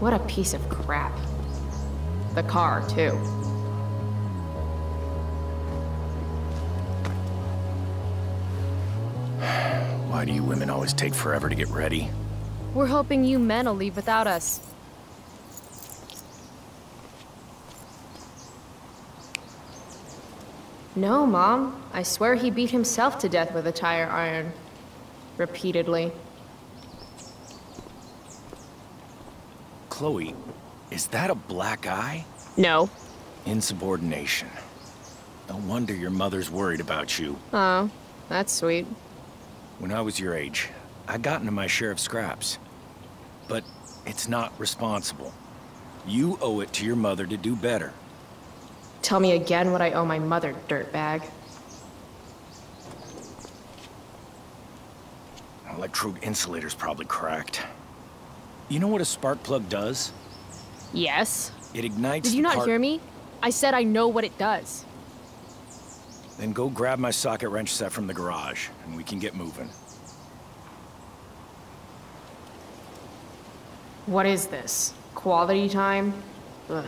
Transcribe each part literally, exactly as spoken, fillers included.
What a piece of crap. The car, too. Why do you women always take forever to get ready? We're hoping you men will leave without us. No, Mom. I swear he beat himself to death with a tire iron. Repeatedly. Chloe, is that a black eye? No. Insubordination. No wonder your mother's worried about you. Oh, that's sweet. When I was your age, I got into my share of scraps. But it's not responsible. You owe it to your mother to do better. Tell me again what I owe my mother, dirtbag. Electrode insulator's probably cracked. You know what a spark plug does? Yes. It ignites. Did you not hear me? I said I know what it does. Then go grab my socket wrench set from the garage, and we can get moving. What is this? Quality time? Ugh.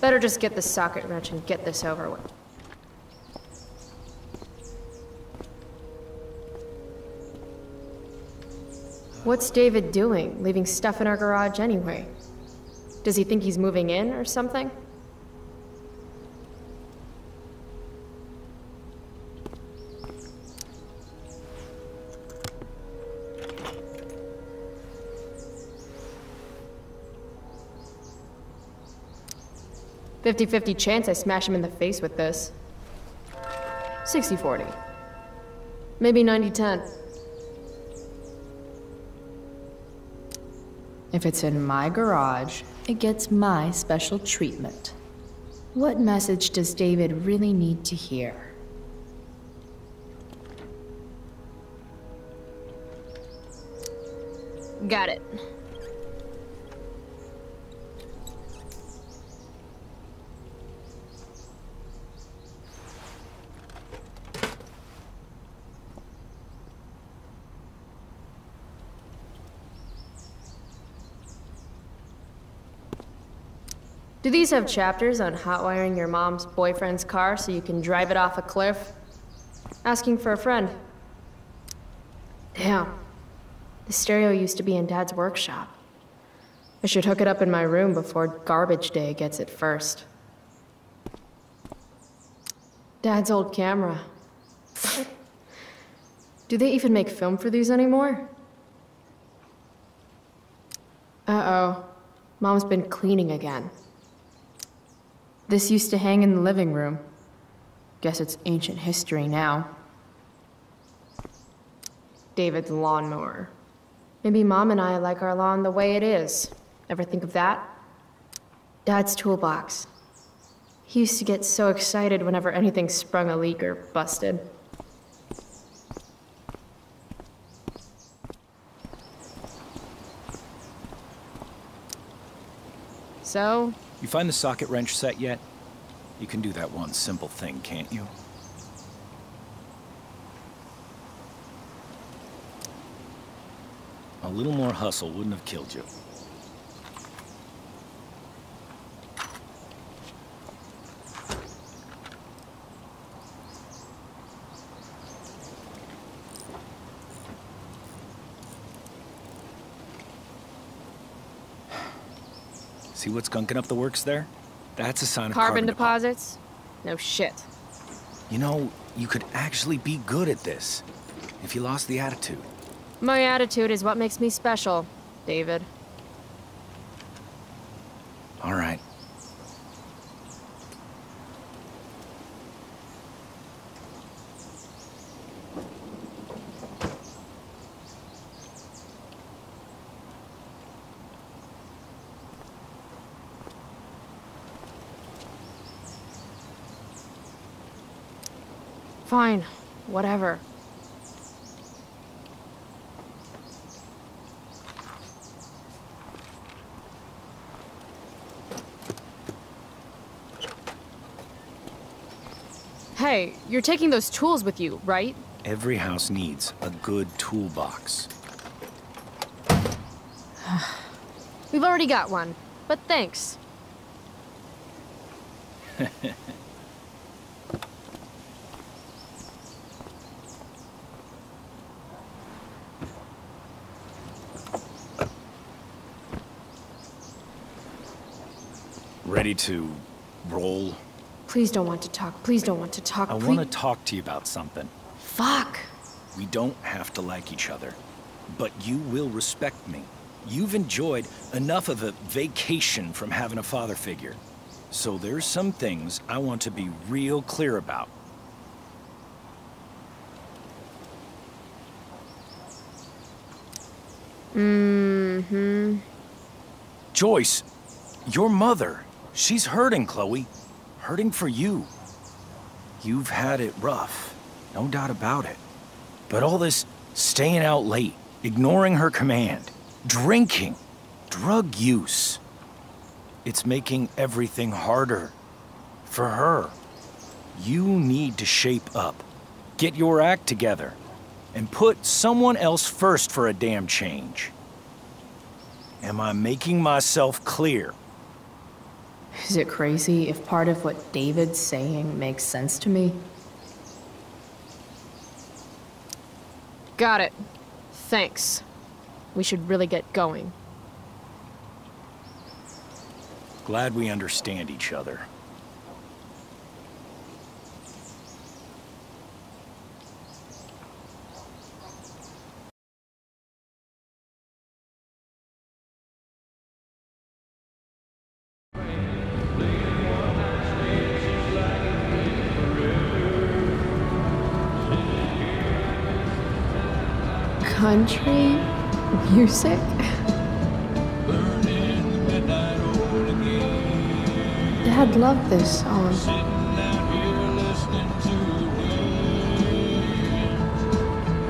Better just get the socket wrench and get this over with. What's David doing, leaving stuff in our garage anyway? Does he think he's moving in or something? fifty fifty chance I smash him in the face with this. sixty forty. Maybe ninety ten. If it's in my garage, it gets my special treatment. What message does David really need to hear? Got it. Do these have chapters on hotwiring your mom's boyfriend's car so you can drive it off a cliff? Asking for a friend. Damn. The stereo used to be in Dad's workshop. I should hook it up in my room before garbage day gets it first. Dad's old camera. Do they even make film for these anymore? Uh-oh. Mom's been cleaning again. This used to hang in the living room. Guess it's ancient history now. David's lawnmower. Maybe Mom and I like our lawn the way it is. Ever think of that? Dad's toolbox. He used to get so excited whenever anything sprung a leak or busted. So? You find the socket wrench set yet? You can do that one simple thing, can't you? A little more hustle wouldn't have killed you. See what's gunking up the works there? That's a sign of carbon deposits? No shit. You know, you could actually be good at this if you lost the attitude. My attitude is what makes me special, David. All right. Fine, whatever. Hey, you're taking those tools with you, right? Every house needs a good toolbox. We've already got one, but thanks. Ready to roll? Please don't want to talk. Please don't want to talk. I want to talk to you about something. Fuck. We don't have to like each other, but you will respect me. You've enjoyed enough of a vacation from having a father figure. So there's some things I want to be real clear about. Mm-hmm. Joyce, your mother, she's hurting, Chloe. Hurting for you. You've had it rough, no doubt about it. But all this staying out late, ignoring her command, drinking, drug use. It's making everything harder for her. You need to shape up, get your act together, and put someone else first for a damn change. Am I making myself clear? Is it crazy if part of what David's saying makes sense to me? Got it. Thanks. We should really get going. Glad we understand each other. Country music? Dad loved this song.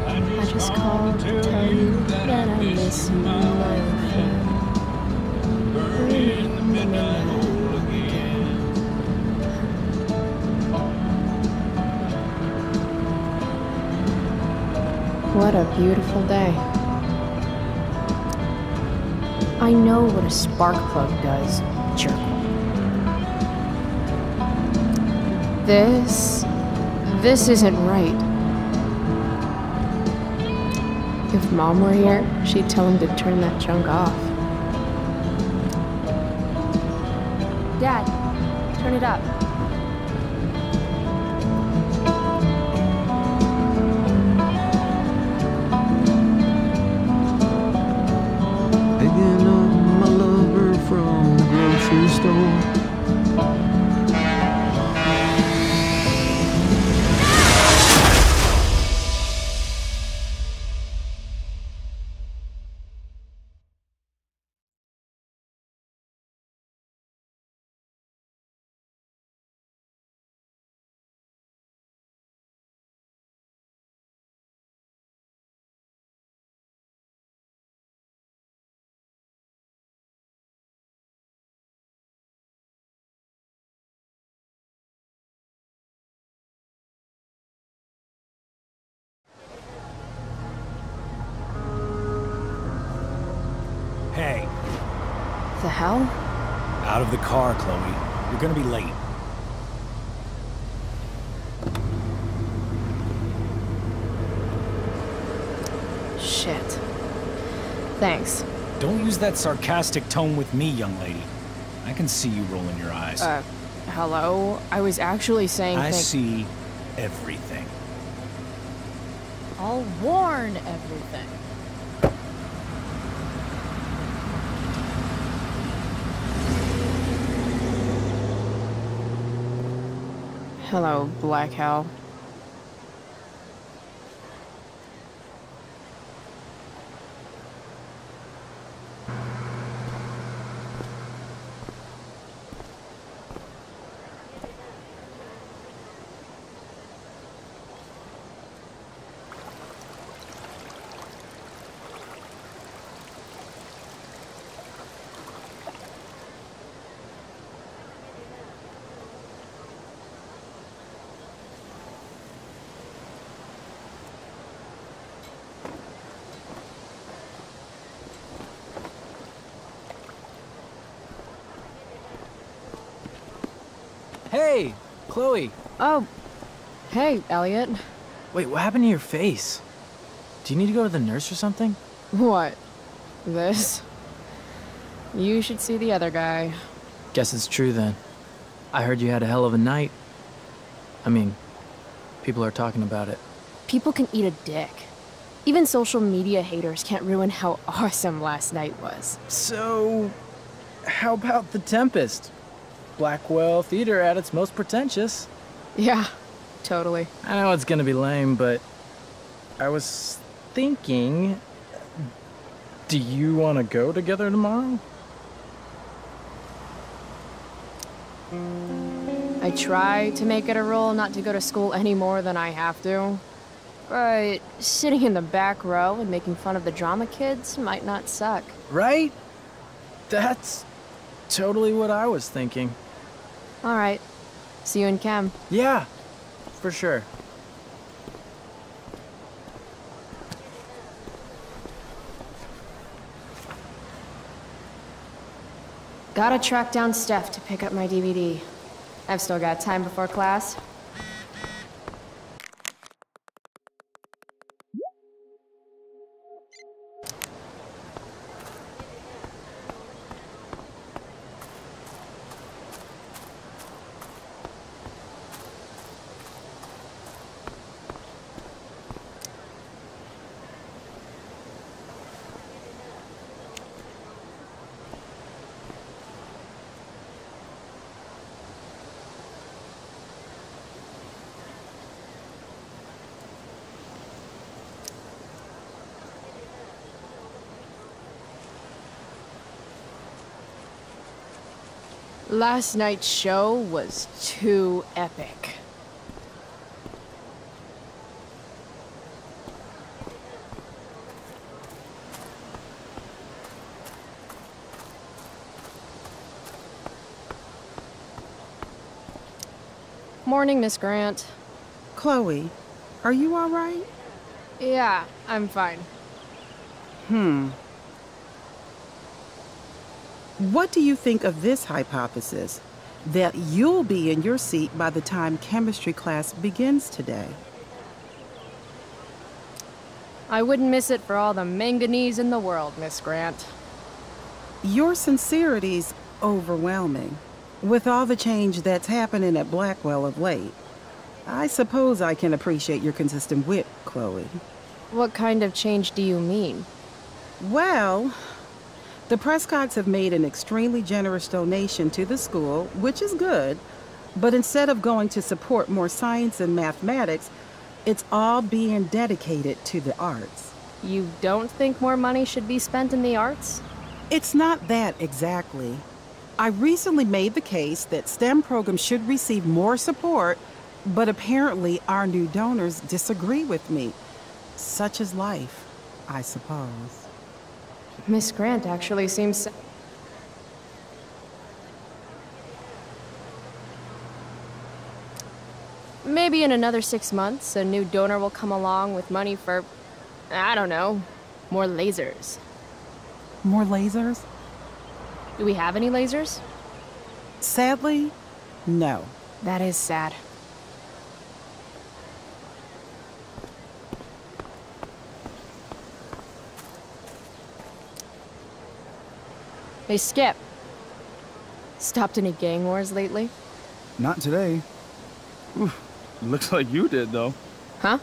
I just called to tell you that I miss my life. In the midnight oil again. What a beautiful day. I know what a spark plug does, jerk. This... this isn't right. If Mom were here, she'd tell him to turn that junk off. Dad, turn it up. Picking up my lover from the grocery store. Hey. The hell? Out of the car, Chloe. You're gonna be late. Shit. Thanks. Don't use that sarcastic tone with me, young lady. I can see you rolling your eyes. Uh, hello? I was actually saying... I see everything. I'll warn everything. Hello, Black Hal. Hey, Chloe. Oh, hey, Elliot. Wait, what happened to your face? Do you need to go to the nurse or something? What? This? You should see the other guy. Guess it's true then. I heard you had a hell of a night. I mean, people are talking about it. People can eat a dick. Even social media haters can't ruin how awesome last night was. So, how about The Tempest? Blackwell theater at its most pretentious. Yeah, totally. I know it's gonna be lame, but I was thinking, do you want to go together tomorrow? I try to make it a rule not to go to school any more than I have to, but sitting in the back row and making fun of the drama kids might not suck. Right? That's totally what I was thinking. All right. See you in chem. Yeah, for sure. Gotta track down Steph to pick up my D V D. I've still got time before class. Last night's show was too epic. Morning, Miss Grant. Chloe, are you all right? Yeah, I'm fine. Hmm. What do you think of this hypothesis, that you'll be in your seat by the time chemistry class begins today? I wouldn't miss it for all the manganese in the world, Miss Grant. Your sincerity's overwhelming. With all the change that's happening at Blackwell of late, I suppose I can appreciate your consistent wit, Chloe. What kind of change do you mean? Well, the Prescotts have made an extremely generous donation to the school, which is good, but instead of going to support more science and mathematics, it's all being dedicated to the arts. You don't think more money should be spent in the arts? It's not that exactly. I recently made the case that STEM programs should receive more support, but apparently our new donors disagree with me. Such is life, I suppose. Miss Grant actually seems... Maybe in another six months, a new donor will come along with money for, I don't know, more lasers. More lasers? Do we have any lasers? Sadly, no. That is sad. Hey, Skip. Stopped any gang wars lately? Not today. Oof, looks like you did, though. Huh?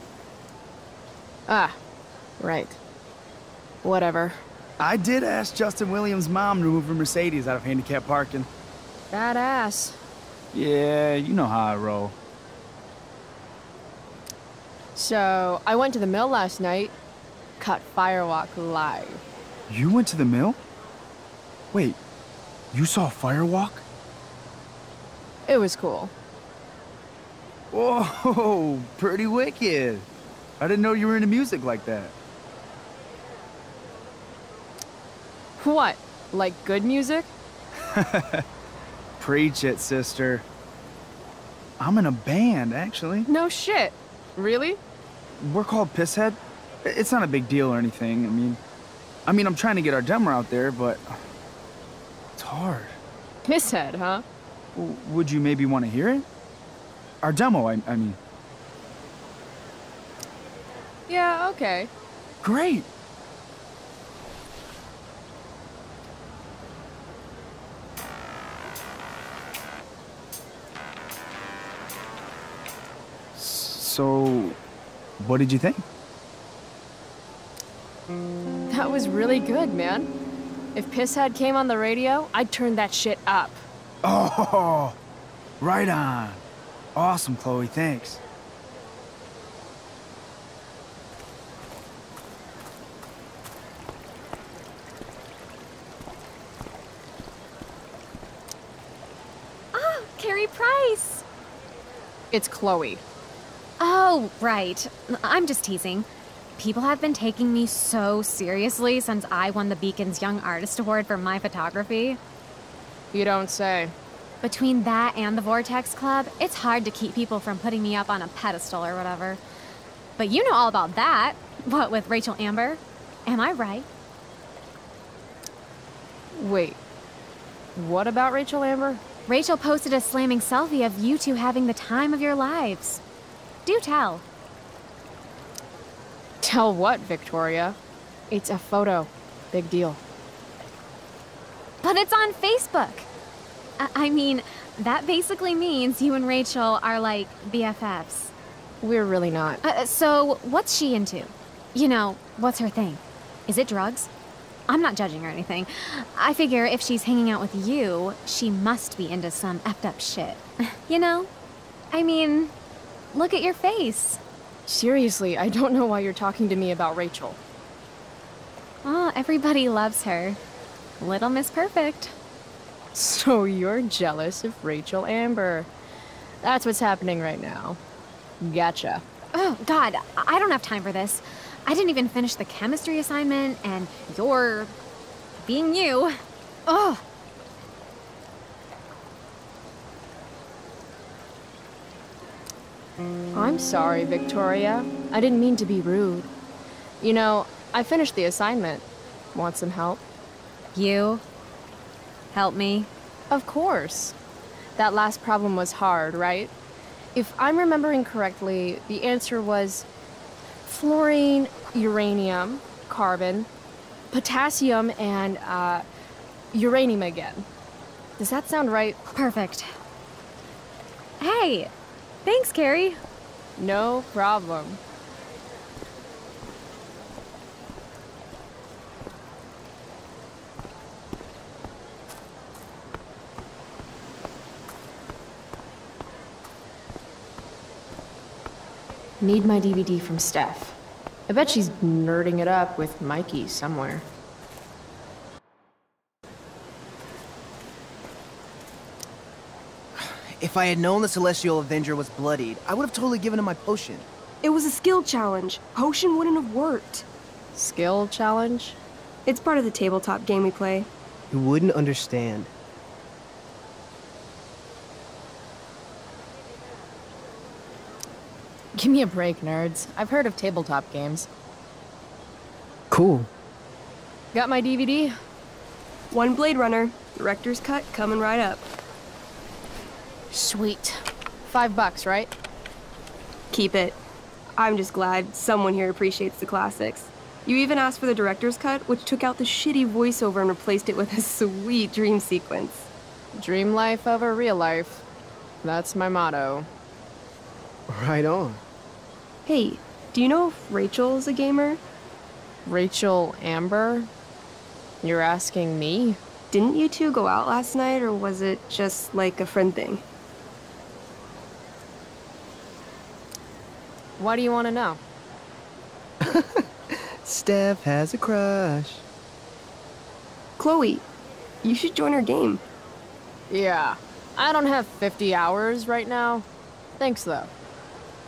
Ah, right. Whatever. I did ask Justin Williams' mom to move her Mercedes out of handicapped parking. Badass. Yeah, you know how I roll. So, I went to the mill last night. Caught Firewalk live. You went to the mill? Wait, you saw Firewalk? It was cool. Whoa, pretty wicked. I didn't know you were into music like that. What? Like good music? Preach it, sister. I'm in a band, actually. No shit. Really? We're called Pisshead. It's not a big deal or anything. I mean, I mean, I'm trying to get our demo out there, but... hard. Pisshead, huh? Would you maybe want to hear it? Our demo, I, I mean. Yeah, okay. Great! So, what did you think? That was really good, man. If Pisshead came on the radio, I'd turn that shit up. Oh, right on. Awesome, Chloe, thanks. Ah, Carrie Price! It's Chloe. Oh, right. I'm just teasing. People have been taking me so seriously since I won the Beacon's Young Artist Award for my photography. You don't say. Between that and the Vortex Club, it's hard to keep people from putting me up on a pedestal or whatever. But you know all about that. What, with Rachel Amber? Am I right? Wait. What about Rachel Amber? Rachel posted a slamming selfie of you two having the time of your lives. Do tell. Tell what, Victoria? It's a photo. Big deal. But it's on Facebook! I, I mean, that basically means you and Rachel are like B F Fs. We're really not. Uh, so, what's she into? You know, what's her thing? Is it drugs? I'm not judging or anything. I figure if she's hanging out with you, she must be into some effed up shit. You know? I mean... Look at your face. Seriously, I don't know why you're talking to me about Rachel. Oh, everybody loves her. Little Miss Perfect. So you're jealous of Rachel Amber. That's what's happening right now. Gotcha. Oh, God, I don't have time for this. I didn't even finish the chemistry assignment, and you're... being you. Oh. I'm sorry, Victoria. I didn't mean to be rude. You know, I finished the assignment. Want some help? You? Help me? Of course. That last problem was hard, right? If I'm remembering correctly, the answer was fluorine, uranium, carbon, potassium, and, uh, uranium again. Does that sound right? Perfect. Hey! Thanks, Carrie. No problem. Need my D V D from Steph. I bet she's nerding it up with Mikey somewhere. If I had known the Celestial Avenger was bloodied, I would have totally given him my potion. It was a skill challenge. Potion wouldn't have worked. Skill challenge? It's part of the tabletop game we play. You wouldn't understand. Give me a break, nerds. I've heard of tabletop games. Cool. Got my D V D? One Blade Runner. Director's cut coming right up. Sweet. Five bucks, right? Keep it. I'm just glad someone here appreciates the classics. You even asked for the director's cut, which took out the shitty voiceover and replaced it with a sweet dream sequence. Dream life over real life. That's my motto. Right on. Hey, do you know if Rachel's a gamer? Rachel Amber? You're asking me? Didn't you two go out last night, or was it just like a friend thing? Why do you want to know? Steph has a crush. Chloe, you should join our game. Yeah, I don't have fifty hours right now. Thanks, though.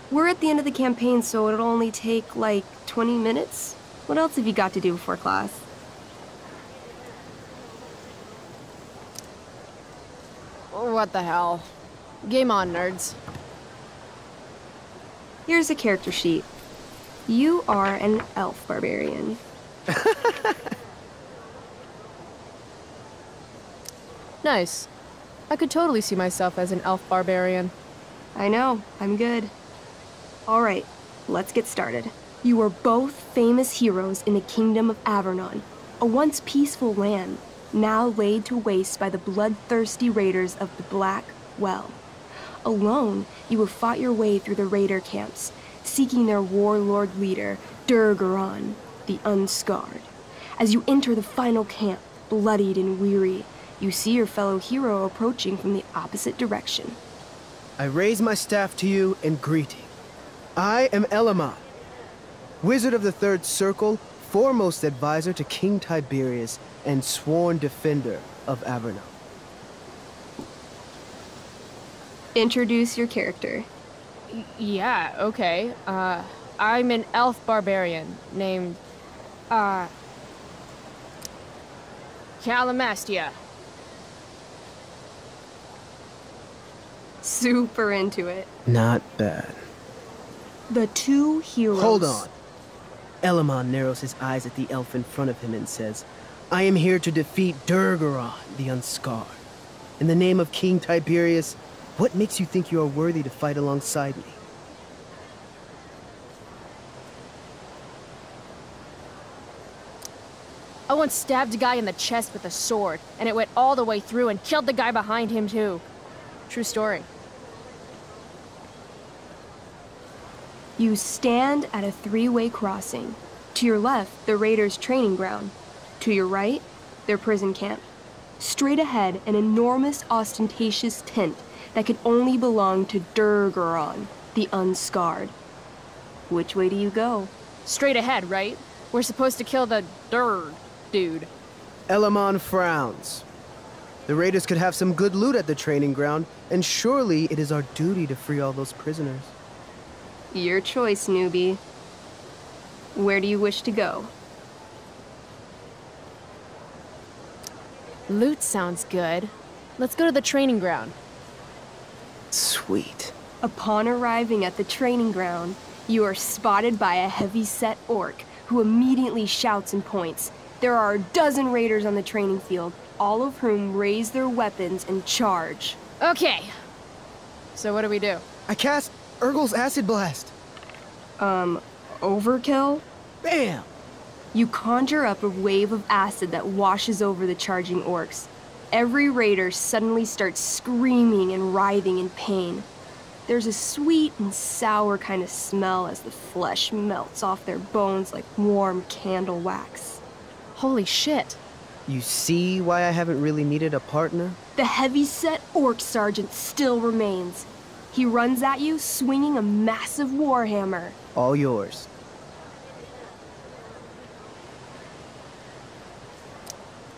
We're at the end of the campaign, so it'll only take, like, twenty minutes? What else have you got to do before class? What the hell? Game on, nerds. Here's a character sheet. You are an elf barbarian. Nice. I could totally see myself as an elf barbarian. I know, I'm good. All right, let's get started. You are both famous heroes in the Kingdom of Avernon, a once peaceful land, now laid to waste by the bloodthirsty raiders of the Blackwell. Alone, you have fought your way through the raider camps, seeking their warlord leader, Durgaron, the Unscarred. As you enter the final camp, bloodied and weary, you see your fellow hero approaching from the opposite direction. I raise my staff to you in greeting. I am Elamon, wizard of the Third Circle, foremost advisor to King Tiberius, and sworn defender of Avernon. Introduce your character. Y yeah, okay. Uh, I'm an elf barbarian named, uh, Calamastia. Super into it. Not bad. The two heroes... Hold on. Elamon narrows his eyes at the elf in front of him and says, I am here to defeat Durgaron, the Unscarred. In the name of King Tiberius, what makes you think you are worthy to fight alongside me? I once stabbed a guy in the chest with a sword, and it went all the way through and killed the guy behind him too. True story. You stand at a three-way crossing. To your left, the raiders' training ground. To your right, their prison camp. Straight ahead, an enormous, ostentatious tent that could only belong to Durgaron, the Unscarred. Which way do you go? Straight ahead, right? We're supposed to kill the Durg dude. Elamon frowns. The raiders could have some good loot at the training ground, and surely it is our duty to free all those prisoners. Your choice, newbie. Where do you wish to go? Loot sounds good. Let's go to the training ground. Sweet. Upon arriving at the training ground, you are spotted by a heavy-set orc who immediately shouts and points. There are a dozen raiders on the training field, all of whom raise their weapons and charge. Okay. So what do we do? I cast Urgol's Acid Blast. Um, overkill? Bam! You conjure up a wave of acid that washes over the charging orcs. Every raider suddenly starts screaming and writhing in pain. There's a sweet and sour kind of smell as the flesh melts off their bones like warm candle wax. Holy shit. You see why I haven't really needed a partner? The heavy-set orc sergeant still remains. He runs at you, swinging a massive warhammer. All yours.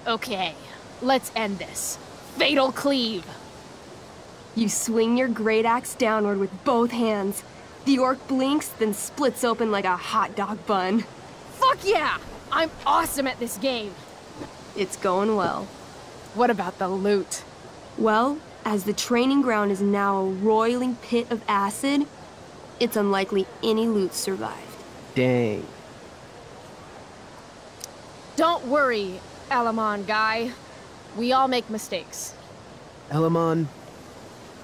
Okay, let's end this. Fatal cleave! You swing your great axe downward with both hands. The orc blinks, then splits open like a hot dog bun. Fuck yeah! I'm awesome at this game! It's going well. What about the loot? Well, as the training ground is now a roiling pit of acid, it's unlikely any loot survived. Dang. Don't worry, Elamon guy. We all make mistakes. Elamon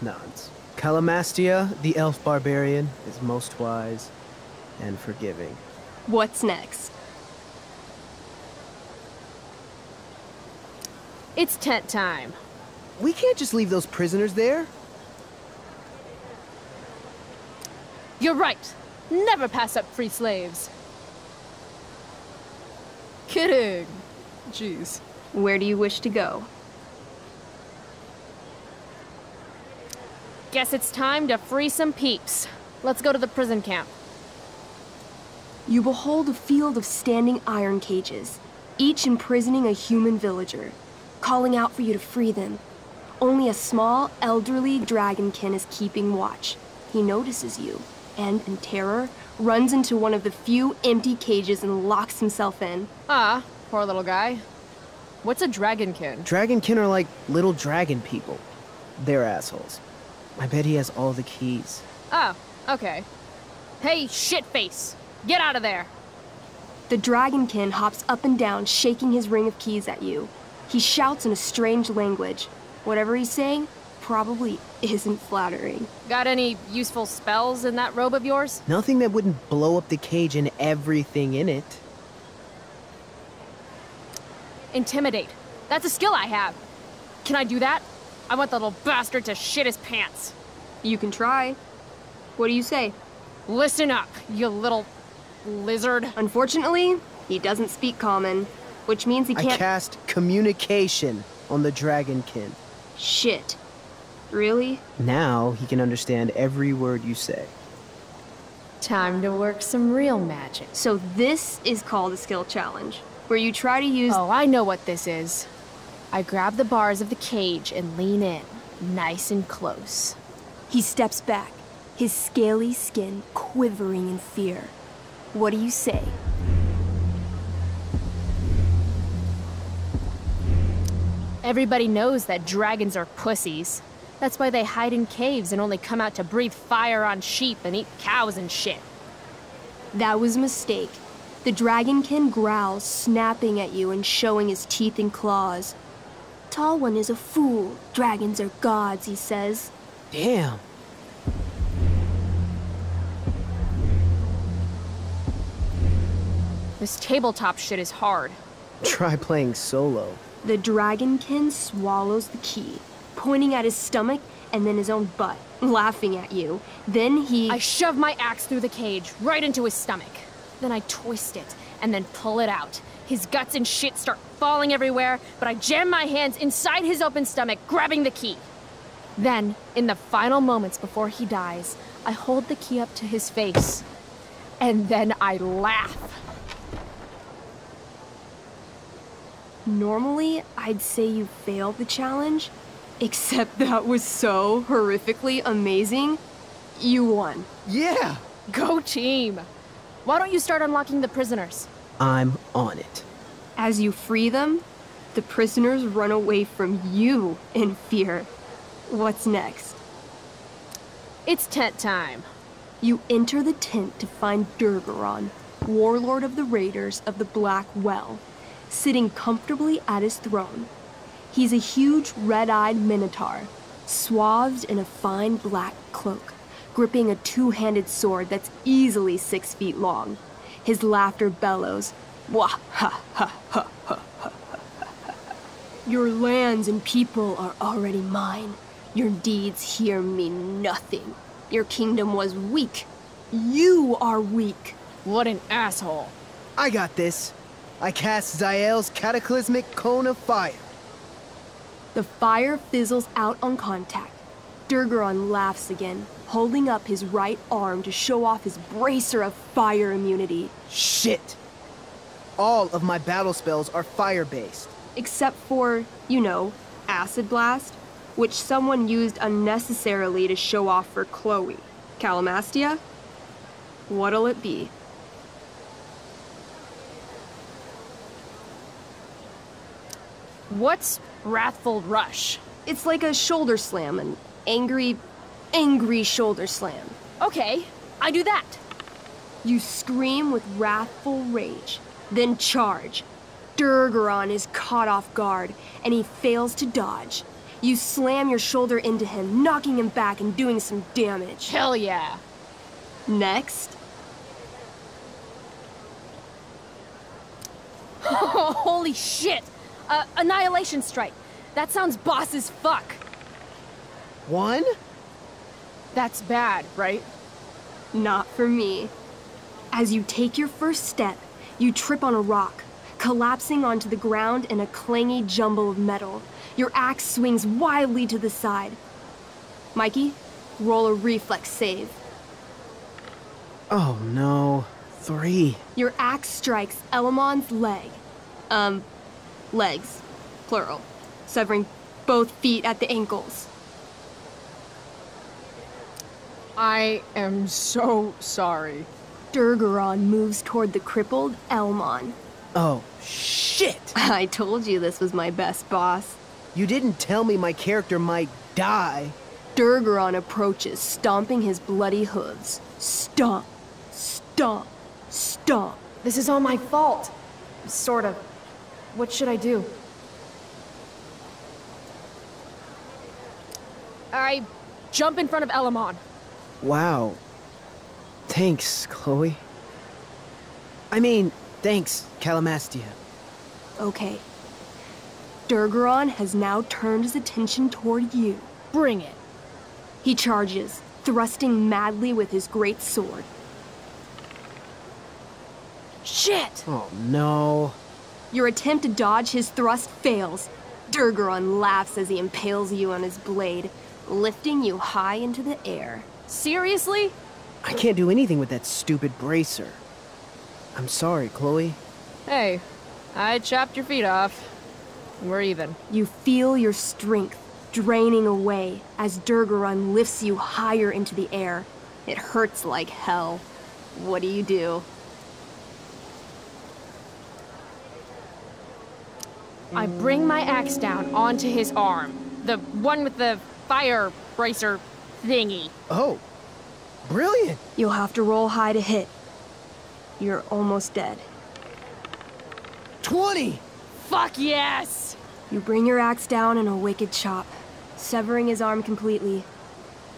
nods. Calamastia, the elf barbarian, is most wise and forgiving. What's next? It's tent time. We can't just leave those prisoners there. You're right. Never pass up free slaves. Kidding. Jeez. Where do you wish to go? Guess it's time to free some peeps. Let's go to the prison camp. You behold a field of standing iron cages, each imprisoning a human villager, calling out for you to free them. Only a small, elderly dragonkin is keeping watch. He notices you, and in terror, runs into one of the few empty cages and locks himself in. Ah, poor little guy. What's a dragonkin? Dragonkin are like little dragon people. They're assholes. I bet he has all the keys. Oh, okay. Hey, shitface! Get out of there! The dragonkin hops up and down, shaking his ring of keys at you. He shouts in a strange language. Whatever he's saying probably isn't flattering. Got any useful spells in that robe of yours? Nothing that wouldn't blow up the cage and everything in it. Intimidate. That's a skill I have. Can I do that? I want the little bastard to shit his pants. You can try. What do you say? Listen up, you little lizard. Unfortunately, he doesn't speak common, which means he can't- I cast communication on the dragonkin. Shit. Really? Now he can understand every word you say. Time to work some real magic. So this is called a skill challenge, where you try to use- Oh, I know what this is. I grab the bars of the cage and lean in, nice and close. He steps back, his scaly skin quivering in fear. What do you say? Everybody knows that dragons are pussies. That's why they hide in caves and only come out to breathe fire on sheep and eat cows and shit. That was a mistake. The dragonkin growls, snapping at you and showing his teeth and claws. Tall one is a fool. Dragons are gods, he says. Damn. This tabletop shit is hard. Try playing solo. The dragonkin swallows the key, pointing at his stomach and then his own butt, laughing at you. Then he... I shove my axe through the cage, right into his stomach. Then I twist it and then pull it out. His guts and shit start falling everywhere, but I jam my hands inside his open stomach, grabbing the key. Then, in the final moments before he dies, I hold the key up to his face. And then I laugh. Normally, I'd say you failed the challenge, except that was so horrifically amazing, you won. Yeah! Go team! Why don't you start unlocking the prisoners? I'm on it. As you free them, the prisoners run away from you in fear. What's next? It's tent time. You enter the tent to find Durgaron, warlord of the raiders of the Blackwell, sitting comfortably at his throne. He's a huge red-eyed minotaur, swathed in a fine black cloak, gripping a two-handed sword that's easily six feet long. His laughter bellows, wah, ha, ha, ha, ha, ha, ha. Your lands and people are already mine. Your deeds here mean nothing. Your kingdom was weak. You are weak. What an asshole. I got this. I cast Zael's cataclysmic cone of fire. The fire fizzles out on contact. Durgaron laughs again, holding up his right arm to show off his bracer of fire immunity. Shit! All of my battle spells are fire-based. Except for, you know, Acid Blast, which someone used unnecessarily to show off for Chloe. Calamastia? What'll it be? What's Wrathful Rush? It's like a shoulder slam, an angry... angry shoulder slam. Okay, I do that. You scream with wrathful rage, then charge. Durgaron is caught off guard, and he fails to dodge. You slam your shoulder into him, knocking him back and doing some damage. Hell yeah. Next. Holy shit! Uh, Annihilation Strike. That sounds boss as fuck. One? That's bad, right? Not for me. As you take your first step, you trip on a rock, collapsing onto the ground in a clangy jumble of metal. Your axe swings wildly to the side. Mikey, roll a reflex save. Oh no, three. Your axe strikes Elamon's leg. Um, legs, plural, severing both feet at the ankles. I am so sorry. Durgaron moves toward the crippled Elamon. Oh, shit! I told you this was my best, boss. You didn't tell me my character might die. Durgaron approaches, stomping his bloody hooves. Stomp, stomp, stomp. This is all my fault. Sort of. What should I do? I jump in front of Elamon. Wow. Thanks, Chloe. I mean, thanks, Calamastia. Okay. Durgaron has now turned his attention toward you. Bring it. He charges, thrusting madly with his great sword. Shit! Oh, no. Your attempt to dodge his thrust fails. Durgaron laughs as he impales you on his blade, lifting you high into the air. Seriously? I can't do anything with that stupid bracer. I'm sorry, Chloe. Hey, I chopped your feet off. We're even. You feel your strength draining away as Durgaron lifts you higher into the air. It hurts like hell. What do you do? I bring my axe down onto his arm. The one with the fire bracer thingy. Oh, brilliant. You'll have to roll high to hit. You're almost dead. twenty! Fuck yes! You bring your axe down in a wicked chop, severing his arm completely.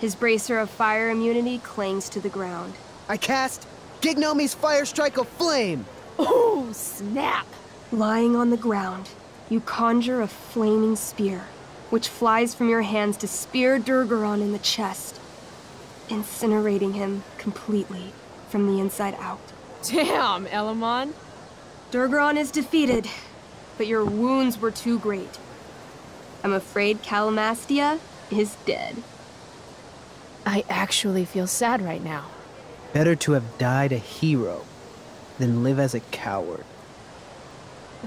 His bracer of fire immunity clings to the ground. I cast Gignomi's Fire Strike of Flame! Oh, snap! Lying on the ground, you conjure a flaming spear, which flies from your hands to spear Durgaron in the chest, incinerating him completely from the inside out. Damn, Elamon! Durgaron is defeated, but your wounds were too great. I'm afraid Calamastia is dead. I actually feel sad right now. Better to have died a hero than live as a coward.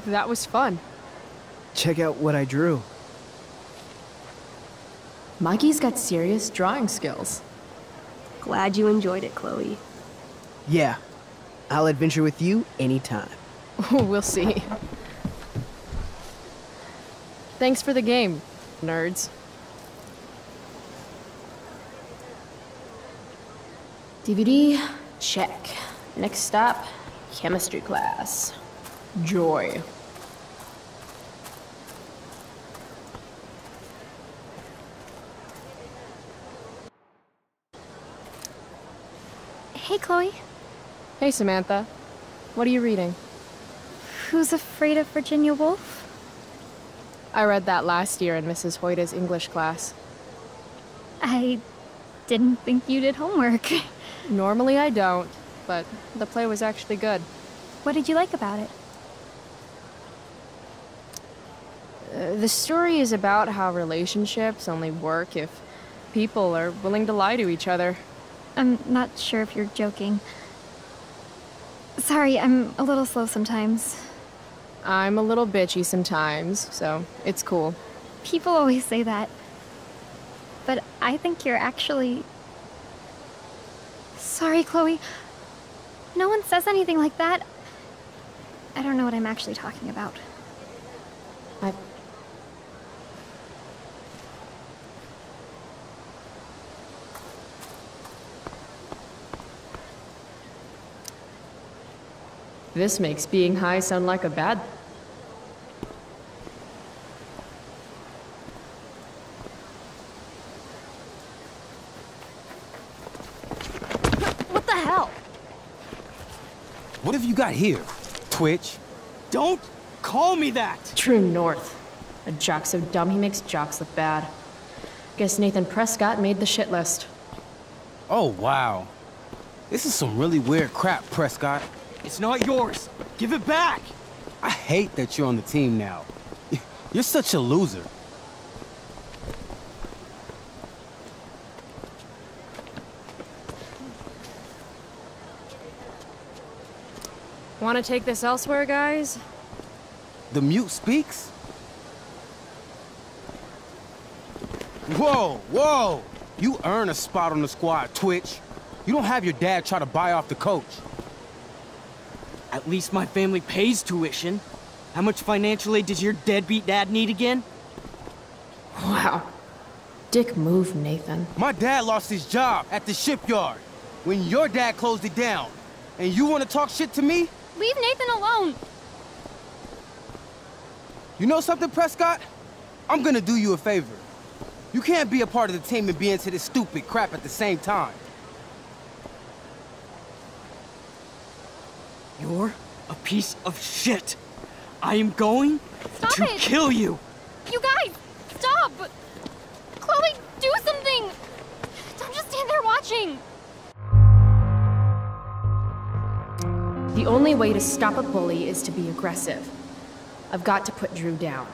That was fun. Check out what I drew. Mikey's got serious drawing skills. Glad you enjoyed it, Chloe. Yeah. I'll adventure with you anytime. We'll see. Thanks for the game, nerds. D V D, check. Next stop, chemistry class. Joy. Hey, Chloe. Hey, Samantha. What are you reading? Who's Afraid of Virginia Woolf? I read that last year in Missus Hoyta's English class. I didn't think you did homework. Normally I don't, but the play was actually good. What did you like about it? Uh, the story is about how relationships only work if people are willing to lie to each other. I'm not sure if you're joking. Sorry, I'm a little slow sometimes. I'm a little bitchy sometimes, so it's cool. People always say that. But I think you're actually... Sorry, Chloe. No one says anything like that. I don't know what I'm actually talking about. I... This makes being high sound like a bad... What the hell? What have you got here? Twitch? Don't call me that! True North. A jock so dumb he makes jocks look bad. Guess Nathan Prescott made the shit list. Oh, wow. This is some really weird crap, Prescott. It's not yours. Give it back. I hate that you're on the team now. You're such a loser. Want to take this elsewhere, guys? The mute speaks? Whoa, whoa! You earn a spot on the squad, Twitch. You don't have your dad try to buy off the coach. At least my family pays tuition. How much financial aid does your deadbeat dad need again? Wow. Dick move, Nathan. My dad lost his job at the shipyard when your dad closed it down. And you want to talk shit to me? Leave Nathan alone. You know something, Prescott? I'm gonna do you a favor. You can't be a part of the team and be into this stupid crap at the same time. You're a piece of shit. I am going stop to it. kill you. You guys, stop. Chloe, do something. Don't just stand there watching. The only way to stop a bully is to be aggressive. I've got to put Drew down.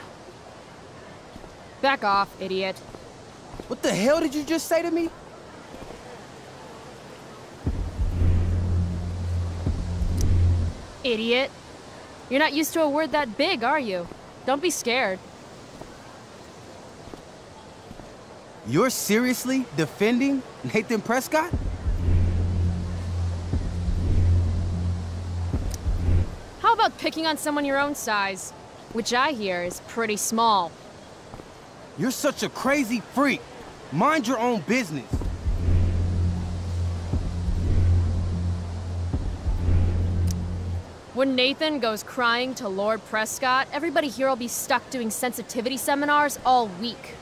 Back off, idiot. What the hell did you just say to me? Idiot. You're not used to a word that big, are you? Don't be scared. You're seriously defending Nathan Prescott? How about picking on someone your own size? Which I hear is pretty small. You're such a crazy freak. Mind your own business. When Nathan goes crying to Lord Prescott, everybody here will be stuck doing sensitivity seminars all week.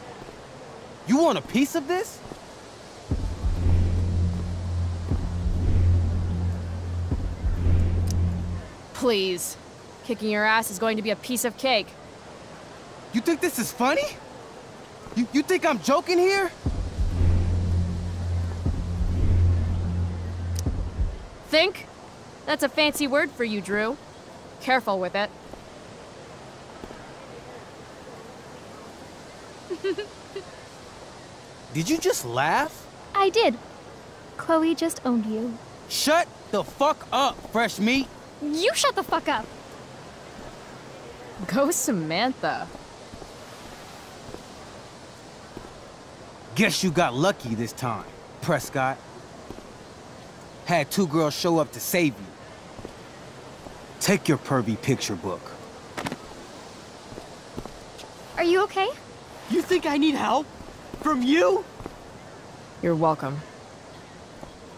You want a piece of this? Please. Kicking your ass is going to be a piece of cake. You think this is funny? You, you think I'm joking here? Think? That's a fancy word for you, Drew. Careful with it. Did you just laugh? I did. Chloe just owned you. Shut the fuck up, fresh meat. You shut the fuck up. Go Samantha. Guess you got lucky this time, Prescott. Had two girls show up to save you. Take your pervy picture book. Are you okay? You think I need help? From you? You're welcome.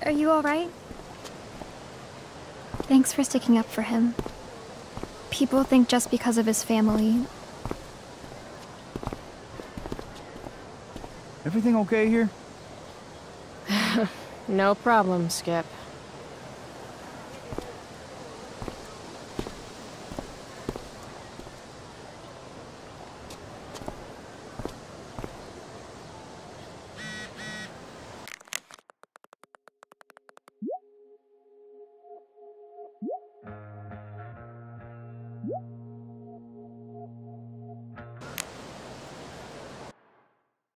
Are you all right? Thanks for sticking up for him. People think just because of his family. Everything okay here? No problem, Skip.